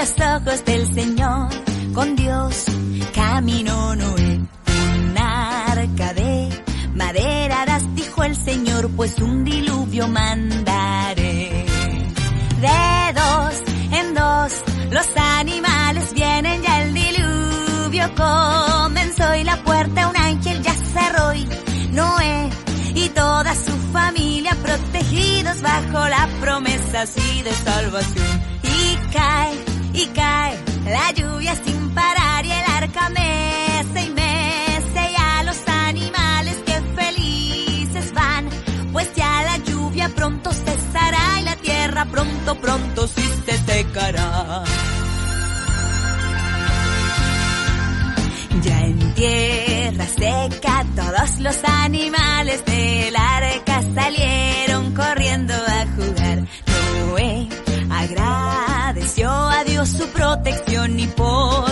los ojos del Señor, con Dios caminó Noé. Un arca de madera harás, dijo el Señor, pues un diluvio mandaré. De dos en dos los animales vienen, ya el diluvio comenzó y la puerta un ángel ya cerró y Noé y toda su familia protegidos bajo la promesa así de salvación. Y cae la lluvia sin parar y el arca mece y mece, y a los animales que felices van, pues ya la lluvia pronto cesará y la tierra pronto sí se secará. Ya en tierra seca todos los animales del arca salieron corriendo a jugar. Noé agradeció a Dios su protección y por